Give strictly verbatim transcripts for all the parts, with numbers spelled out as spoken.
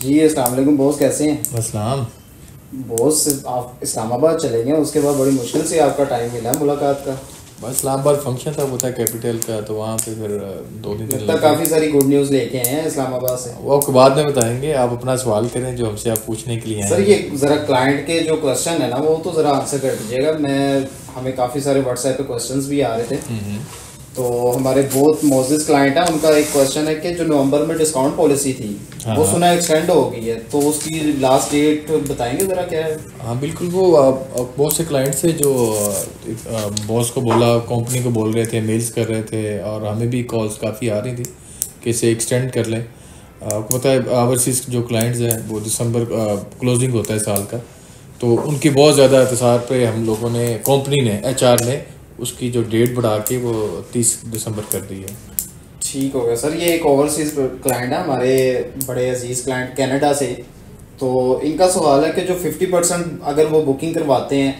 जी अस्सलाम वालेकुम बॉस, कैसे हैं? अस्सलाम बॉस, आप इस्लामाबाद चले गए, उसके बाद बड़ी मुश्किल से आपका टाइम मिला मुलाकात का। बस इस्लामाबाद फंक्शन था वो था कैपिटल का, तो वहाँ पे फिर दो दिन लगता। काफ़ी सारी गुड न्यूज़ लेके आए हैं इस्लामाबाद से, वो आपको बाद में बताएंगे। आप अपना सवाल करें जो हमसे आप पूछने के लिए हैं। सर ये ज़रा क्लाइंट के जो क्वेश्चन है ना वो तो ज़रा आंसर कर दीजिएगा। मैं हमें काफ़ी सारे व्हाट्सएप पे क्वेश्चंस भी आ रहे थे, तो हमारे बहुत मोजिस क्लाइंट हैं, उनका एक क्वेश्चन है कि जो नवंबर में डिस्काउंट पॉलिसी थी वो सुना एक्सटेंड हो गई है, तो उसकी लास्ट डेट बताएंगे ज़रा क्या है? हाँ बिल्कुल, वो बहुत से क्लाइंट से जो बॉस को बोला, कंपनी को बोल रहे थे, मेल्स कर रहे थे और हमें भी कॉल्स काफ़ी आ रही थी कि इसे एक्सटेंड कर लें। आपको पता है ओवरसीज़ जो क्लाइंट्स हैं वो दिसंबर क्लोजिंग होता है साल का, तो उनकी बहुत ज़्यादा एहतसार पर हम लोगों ने, कंपनी ने, एच आर ने उसकी जो डेट बढ़ा के वो तीस दिसंबर कर दी है। ठीक हो गया सर। ये एक ओवरसीज़ क्लाइंट है हमारे, बड़े अजीज़ क्लाइंट कनाडा से, तो इनका सवाल है कि जो फिफ्टी परसेंट अगर वो बुकिंग करवाते हैं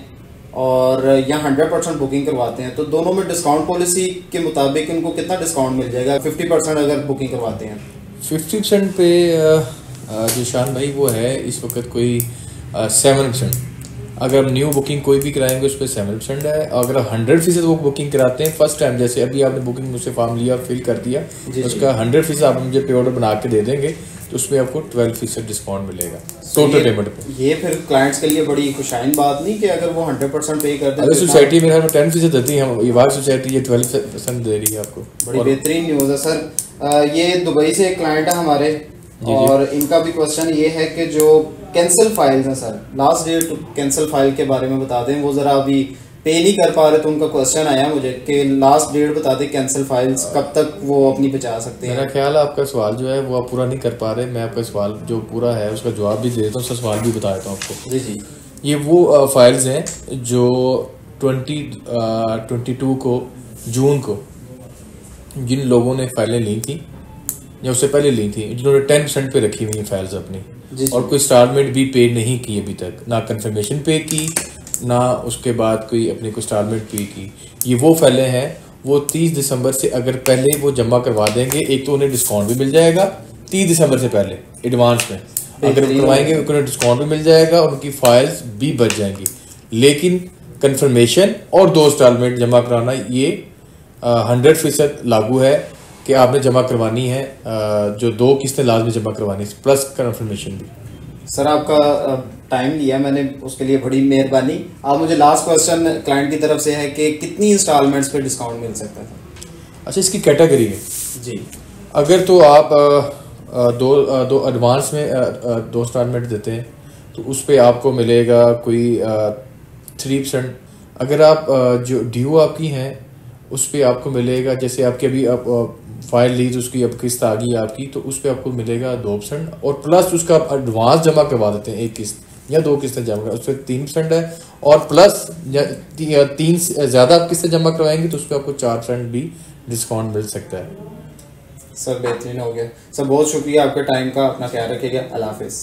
और या हंड्रेड परसेंट बुकिंग करवाते हैं तो दोनों में डिस्काउंट पॉलिसी के मुताबिक इनको कितना डिस्काउंट मिल जाएगा फिफ्टी परसेंट अगर बुकिंग करवाते हैं? फिफ्टी परसेंट पे जिशान भाई वो है इस वक्त कोई सेवन परसेंट। अगर न्यू बुकिंग कोई भी कराएंगे उस पर सेवन परसेंट है। अगर हंड्रेड फीसद वो बुकिंग कराते हैं फर्स्ट टाइम, जैसे अभी आपने बुकिंग मुझसे फॉर्म लिया फिल कर दिया, जी उसका हंड्रेड फीसद आप मुझे पे ऑर्डर बना के दे देंगे तो उसमें आपको ट्वेल्व फीसद डिस्काउंट मिलेगा टोटल पेमेंट पे। ये फिर क्लाइंट्स के लिए बड़ी खुशाइन बात नहीं कि अगर वो हंड्रेड परसेंट पे कर दें। अगर सोसाइटी में हम टेन फीसद देती है, हम युवा सोसाइटी ये ट्वेल्व परसेंट दे रही है आपको। बड़ी बेहतरीन न्यूज़ है सर। ये दुबई से क्लाइंट है हमारे और इनका भी क्वेश्चन ये है कि जो कैंसिल फाइल्स हैं sir, last date cancel file के बारे में बता दें, वो ज़रा अभी पे नहीं कर पा रहे, तो उनका क्वेश्चन आया मुझे कि लास्ट डेट बता दें कैंसिल फाइल्स कब तक वो अपनी बचा सकते हैं। मेरा ख्याल है आपका सवाल जो है वो आप पूरा नहीं कर पा रहे, मैं आपका सवाल जो पूरा है उसका जवाब भी दे देता हूँ, उसका सवाल भी बता देता हूँ आपको। जी जी, ये वो फाइल्स हैं जो ट्वेंटी ट्वेंटी टू को जून को जिन लोगों ने फाइलें ली थी या उससे पहले ली थी, जिन्होंने टेन परसेंट पे रखी हुई हैं फाइल्स अपनी, और कोई इंस्टॉलमेंट भी पे नहीं की अभी तक, ना कंफर्मेशन पे की ना उसके बाद कोई अपने को इंस्टॉलमेंट पे की। ये वो फाइलें हैं, वो तीस दिसंबर से अगर पहले वो जमा करवा देंगे, एक तो उन्हें डिस्काउंट भी मिल जाएगा तीस दिसंबर से पहले एडवांस में, अगर करवाएंगे उन्हें डिस्काउंट भी मिल जाएगा और उनकी फाइल्स भी बच जाएंगी। लेकिन कन्फर्मेशन और दो इंस्टॉलमेंट जमा कराना ये हंड्रेड फीसद लागू है कि आपने जमा करवानी है, जो दो किस्तें लाजमी जमा करवानी है प्लस कन्फर्मेशन भी। सर आपका टाइम लिया मैंने, उसके लिए बड़ी मेहरबानी। आप मुझे लास्ट क्वेश्चन क्लाइंट की तरफ से है कि कितनी इंस्टॉलमेंट्स पे डिस्काउंट मिल सकता है? अच्छा, इसकी कैटेगरी है जी, अगर तो आप दो दो एडवांस में दो इंस्टॉलमेंट देते हैं तो उस पर आपको मिलेगा कोई थ्री परसेंट। अगर आप जो ड्यू आपकी हैं उस पर आपको मिलेगा, जैसे आपके अभी आप फाइल ली तो उसकी अब किस्त आ गई आपकी, तो उस पर आपको मिलेगा दो परसेंट और प्लस उसका आप एडवांस जमा करवा देते हैं एक किस्त या दो किस्तें जमा करवा, उस पर तीन परसेंट है और प्लस या तीन ज़्यादा आप किस्तें जमा करवाएंगे तो उस पर आपको चार परसेंट भी डिस्काउंट मिल सकता है। सर बेहतरीन हो गया सर, बहुत शुक्रिया आपके टाइम का, अपना ख्याल रखिएगा, अल्लाह हाफिज़।